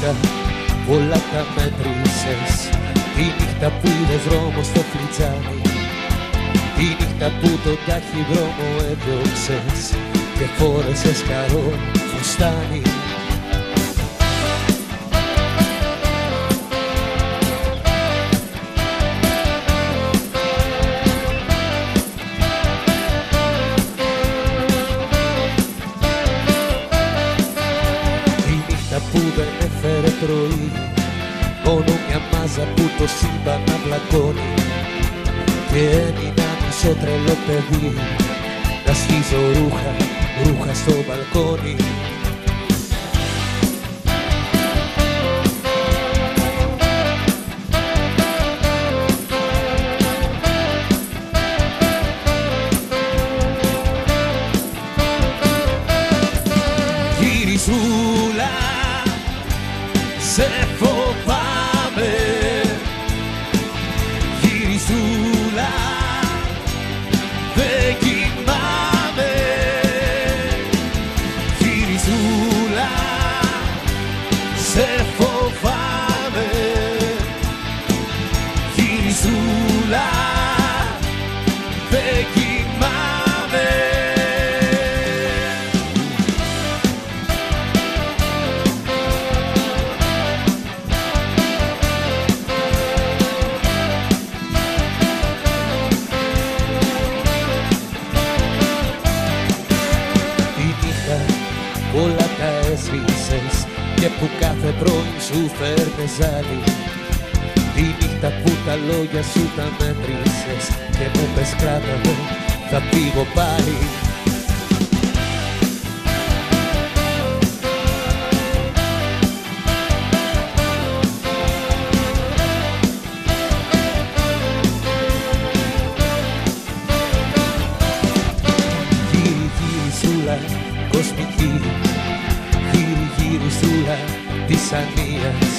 νύχτα όλα τα μέτρησες. Τη νύχτα που είδες δρόμο στο φλιτζάνι, τη νύχτα που τον ταχυδρόμο έδιωξες και φόρεσες καρό φουστάνι. Που δεν έφερε πρωί, μόνο μια μάζα που το σύμπαν αυλακώνει και έμεινα μισό τρελό παιδί να σχίζω ρούχα, ρούχα στο μπαλκόνι. Γυρισμούλα, σε φοβάμαι, γυριστούλα, δεν κοιμάμαι, γυριστούλα, σε φοβάμαι, γυριστούλα, δεν κοιμάμαι. Όλα τα έσβησες και που κάθε πρωί σου φέρνες άλλη, τη νύχτα που τα λόγια σου τα μέτρησες και μου πες κράτα με, θα πήγω πάλι. Κοσμική γυριστούλα της Ανίας,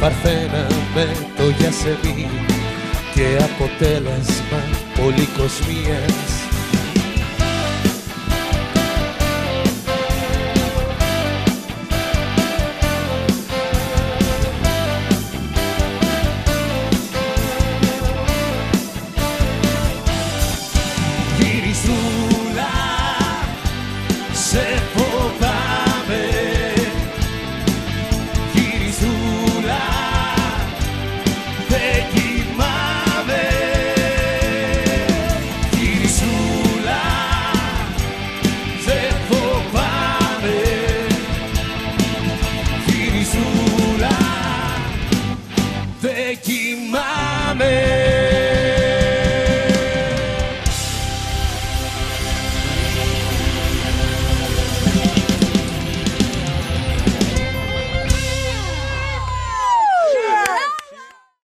παρθένα με το γιασεμί και αποτέλεσμα πολυκοσμίας.